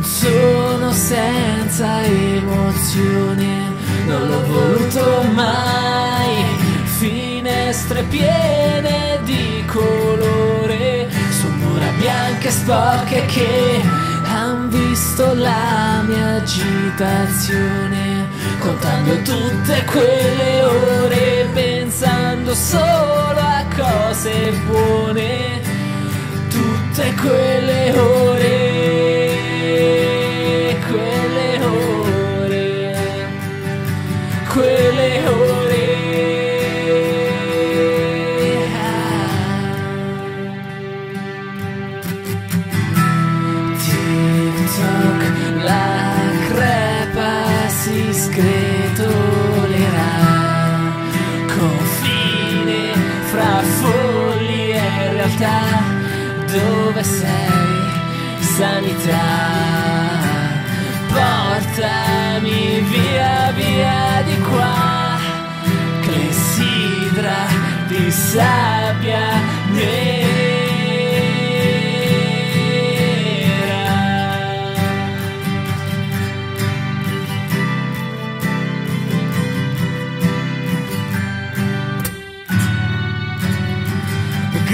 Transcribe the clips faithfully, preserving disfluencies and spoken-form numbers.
non sono senza emozioni, non l'ho voluto mai. Finestre piene di colore, su mura bianche sporche che han visto la mia agitazione, contando tutte quelle ore, pensando solo a cose buone, tutte quelle ore. Scretolerà confine fra follia e realtà, dove sei sanità, portami via via di qua, clessidra di sabbia nera.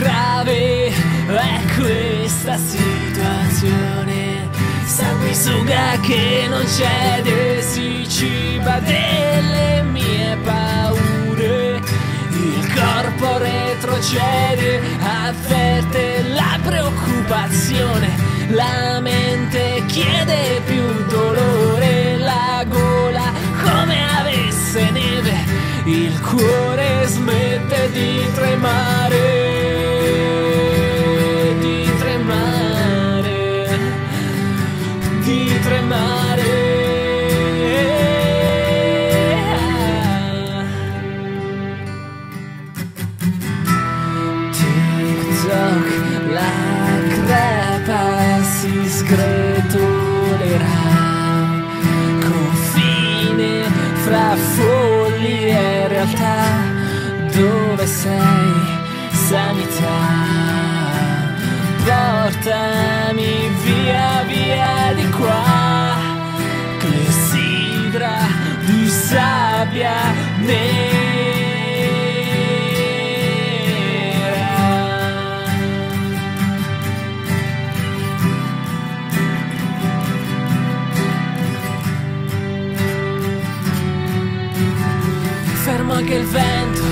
Grave è questa situazione, sanguisuga che non cede, si ciba delle mie paure, il corpo retrocede, avverte la preoccupazione, la mente chiede più dolore, la gola come avesse neve, il cuore smette di tremare. La crepa si scretolerà, confine fra follia e realtà, dove sei sanità, portami via via di qua, clessidra di sabbia nera. Anche il vento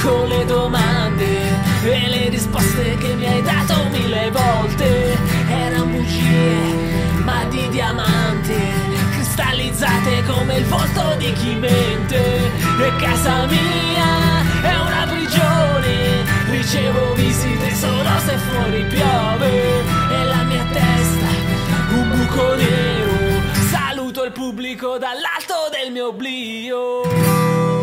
con le domande e le risposte che mi hai dato mille volte erano bugie, ma di diamante, cristallizzate come il volto di chi mente. E casa mia è una prigione, ricevo visite solo se fuori piove, e la mia testa un buco nero, saluto il pubblico dall'alto del mio oblio.